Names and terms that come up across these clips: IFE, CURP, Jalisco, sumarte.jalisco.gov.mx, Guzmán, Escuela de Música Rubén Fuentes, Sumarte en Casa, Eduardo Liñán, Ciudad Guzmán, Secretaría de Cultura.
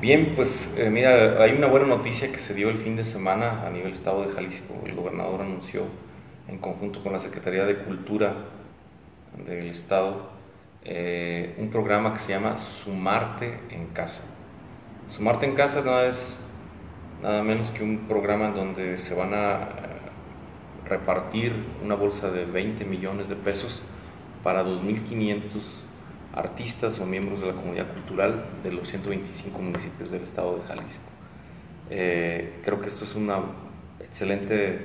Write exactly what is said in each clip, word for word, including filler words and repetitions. Bien, pues eh, mira, hay una buena noticia que se dio el fin de semana a nivel estado de Jalisco. El gobernador anunció, en conjunto con la Secretaría de Cultura del estado, eh, un programa que se llama Sumarte en Casa. Sumarte en Casa no es nada menos que un programa donde se van a eh, repartir una bolsa de veinte millones de pesos para dos mil quinientos artistas o miembros de la comunidad cultural de los ciento veinticinco municipios del estado de Jalisco. Eh, creo que esto es una excelente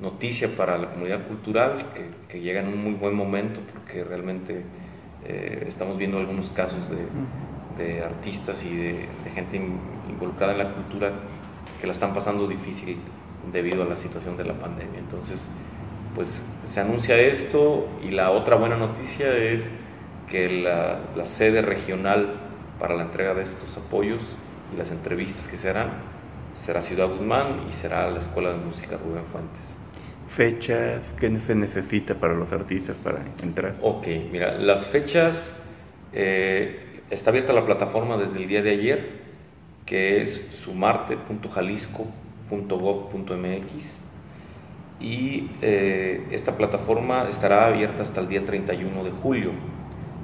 noticia para la comunidad cultural, que, que llega en un muy buen momento, porque realmente eh, estamos viendo algunos casos de, de artistas y de, de gente in, involucrada en la cultura que la están pasando difícil debido a la situación de la pandemia. Entonces, pues se anuncia esto, y la otra buena noticia es que la, la sede regional para la entrega de estos apoyos y las entrevistas que se harán será Ciudad Guzmán y será la Escuela de Música Rubén Fuentes. ¿Fechas? ¿Qué se necesita para los artistas para entrar? Ok, mira, las fechas, eh, está abierta la plataforma desde el día de ayer, que es sumarte punto jalisco punto gov punto mx, y eh, esta plataforma estará abierta hasta el día treinta y uno de julio.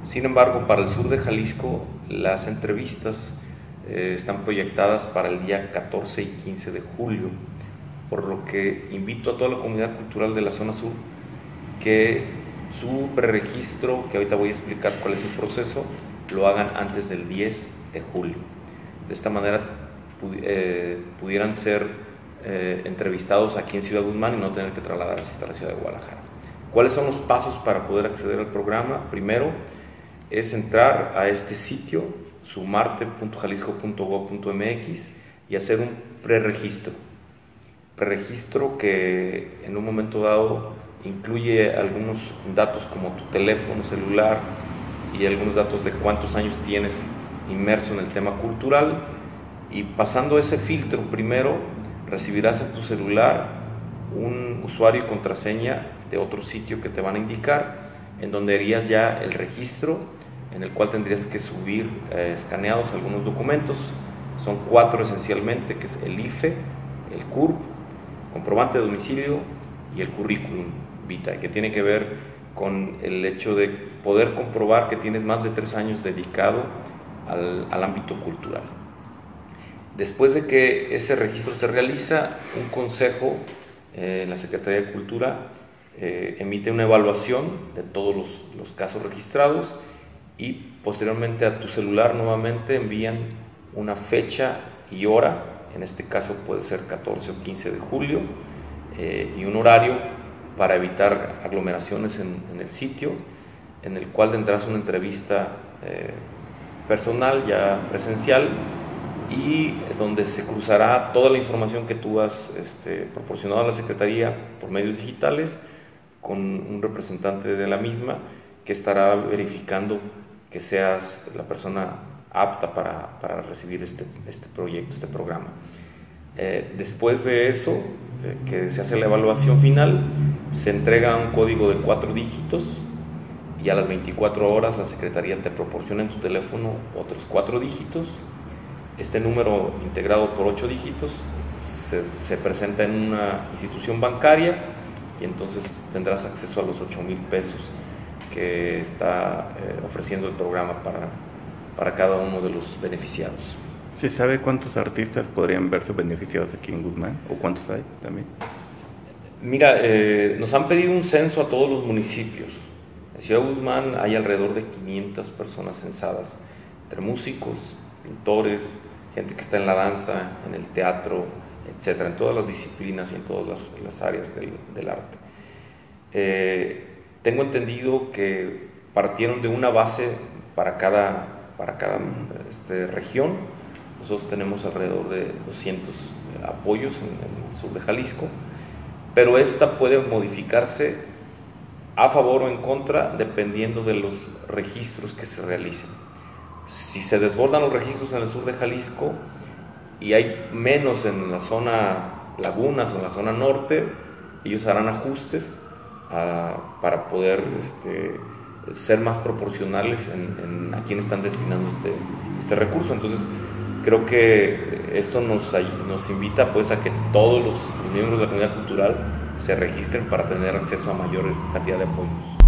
Sin embargo, para el sur de Jalisco, las entrevistas eh, están proyectadas para el día catorce y quince de julio, por lo que invito a toda la comunidad cultural de la zona sur que su preregistro, que ahorita voy a explicar cuál es el proceso, lo hagan antes del diez de julio. De esta manera pudi eh, pudieran ser eh, entrevistados aquí en Ciudad Guzmán y no tener que trasladarse hasta la ciudad de Guadalajara. ¿Cuáles son los pasos para poder acceder al programa? Primero, es entrar a este sitio sumarte punto jalisco punto gov punto mx y hacer un preregistro. Preregistro que en un momento dado incluye algunos datos como tu teléfono celular y algunos datos de cuántos años tienes inmerso en el tema cultural, y pasando ese filtro primero recibirás en tu celular un usuario y contraseña de otro sitio que te van a indicar, en donde harías ya el registro, en el cual tendrías que subir eh, escaneados algunos documentos. Son cuatro esencialmente, que es el I F E, el C U R P, comprobante de domicilio y el currículum vitae, que tiene que ver con el hecho de poder comprobar que tienes más de tres años dedicado al, al ámbito cultural. Después de que ese registro se realiza, un consejo en eh, la Secretaría de Cultura Eh, emite una evaluación de todos los, los casos registrados, y posteriormente a tu celular nuevamente envían una fecha y hora, en este caso puede ser catorce o quince de julio, eh, y un horario para evitar aglomeraciones en, en el sitio, en el cual tendrás una entrevista eh, personal, ya presencial, y donde se cruzará toda la información que tú has este, proporcionado a la Secretaría por medios digitales con un representante de la misma, que estará verificando que seas la persona apta para, para recibir este, este proyecto, este programa. Eh, después de eso, eh, que se hace la evaluación final, se entrega un código de cuatro dígitos, y a las veinticuatro horas la Secretaría te proporciona en tu teléfono otros cuatro dígitos. Este número, integrado por ocho dígitos, se, se presenta en una institución bancaria, y entonces tendrás acceso a los ocho mil pesos que está eh, ofreciendo el programa para, para cada uno de los beneficiados. ¿Se sabe cuántos artistas podrían verse beneficiados aquí en Guzmán? ¿O cuántos hay también? Mira, eh, nos han pedido un censo a todos los municipios. En Ciudad Guzmán hay alrededor de quinientas personas censadas, entre músicos, pintores, gente que está en la danza, en el teatro, etcétera, en todas las disciplinas y en todas las, las áreas del, del arte. Eh, tengo entendido que partieron de una base para cada, para cada este, región. Nosotros tenemos alrededor de doscientos apoyos en el sur de Jalisco, pero esta puede modificarse a favor o en contra dependiendo de los registros que se realicen. Si se desbordan los registros en el sur de Jalisco y hay menos en la zona lagunas o en la zona norte, ellos harán ajustes uh, para poder este, ser más proporcionales en, en a quién están destinando este, este recurso. Entonces, Creo que esto nos, nos invita pues a que todos los miembros de la comunidad cultural se registren para tener acceso a mayor cantidad de apoyos.